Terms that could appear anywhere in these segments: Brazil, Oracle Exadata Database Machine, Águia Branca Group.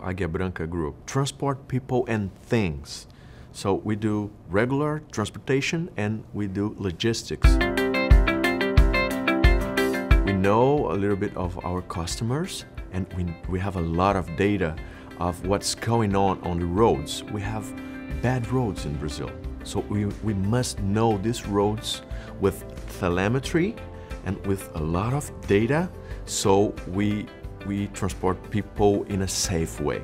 Águia Branca Group, transport people and things. So we do regular transportation and we do logistics. We know a little bit of our customers and we have a lot of data of what's going on the roads. We have bad roads in Brazil. So we must know these roads with telemetry and with a lot of data, so we transport people in a safe way.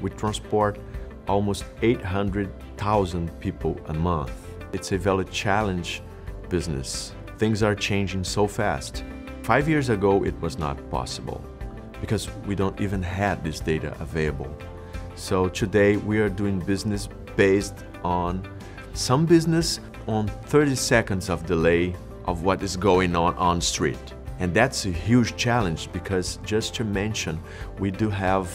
We transport almost 800,000 people a month. It's a valid challenge business. Things are changing so fast. 5 years ago, it was not possible because we don't even have this data available. So today we are doing business based on some business on 30 seconds of delay of what is going on street. And that's a huge challenge because, just to mention, we do have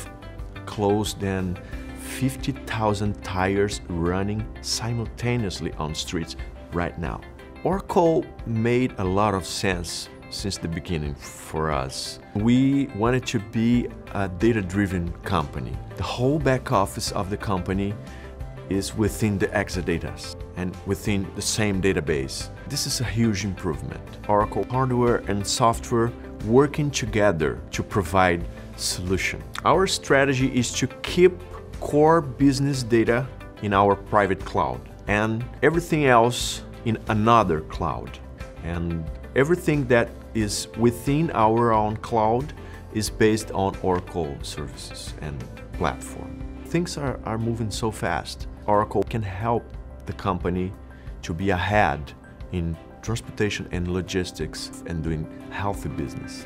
close than 50,000 tires running simultaneously on streets right now. Oracle made a lot of sense since the beginning for us. We wanted to be a data-driven company. The whole back office of the company is within the Exadatas and within the same database. This is a huge improvement. Oracle hardware and software working together to provide solution. Our strategy is to keep core business data in our private cloud and everything else in another cloud. And everything that is within our own cloud is based on Oracle services and platform. Things are moving so fast. Oracle can help the company to be ahead in transportation and logistics and doing healthy business.